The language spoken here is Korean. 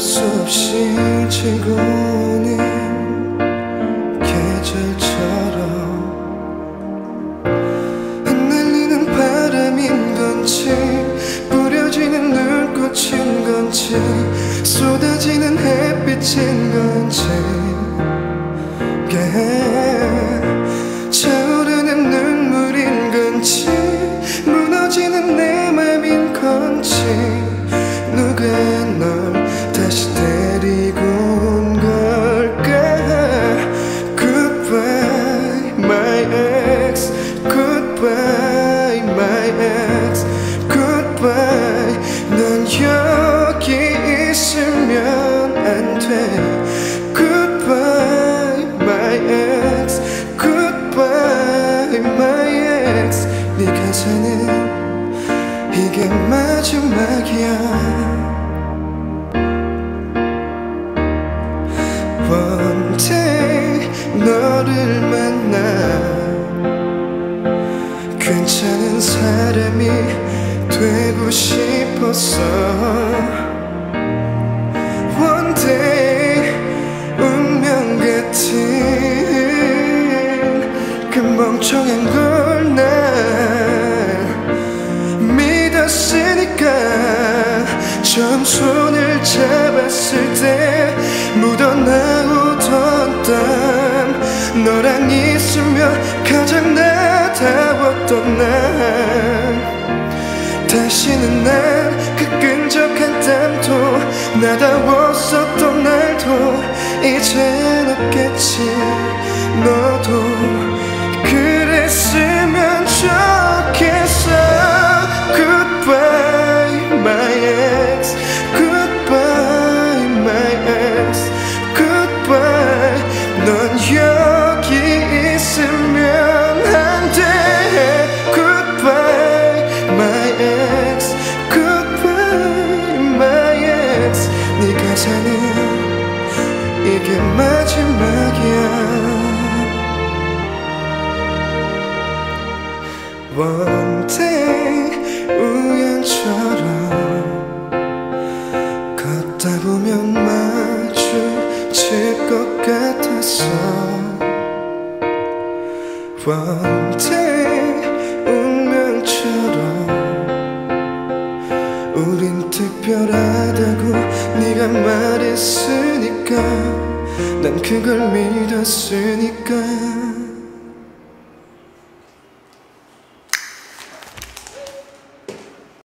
수없이 지고 오는 계절처럼 흩날리는 바람인 건지 뿌려지는 눈꽃인 건지 쏟아지는 햇빛인 건지 차오르는 눈물인 건지 무너지는 내 맘인 건지 누가 널 다시 데리고 온 걸까. Goodbye my ex, goodbye my ex, goodbye. 넌 여기 있으면 안 돼. Goodbye my ex, goodbye my ex. 네 가사는 이게 마지막이야. One day 너를 만나 괜찮은 사람이 되고 싶었어. One day 운명 같은 그 멍청한 걸 날 믿었으니까 처음 손을 잡았을 때 묻어나오던 땀 너랑 있으며 가장 나다웠던 날 다시는 난 그 끈적한 땀도 나다웠었던 날도 이젠 없겠지. 너도 그랬으면 좋겠어. Goodbye my ex, goodbye my ex, goodbye. 넌 여기 있으면 안 돼. Goodbye my ex, goodbye my ex. 네 가사는 이게 마지막이야. One day 우연처럼 걷다 보면 마주칠 것 같았어. One day 운명처럼 우린 특별하다고 네가 말했으니까 난 그걸 믿었으니까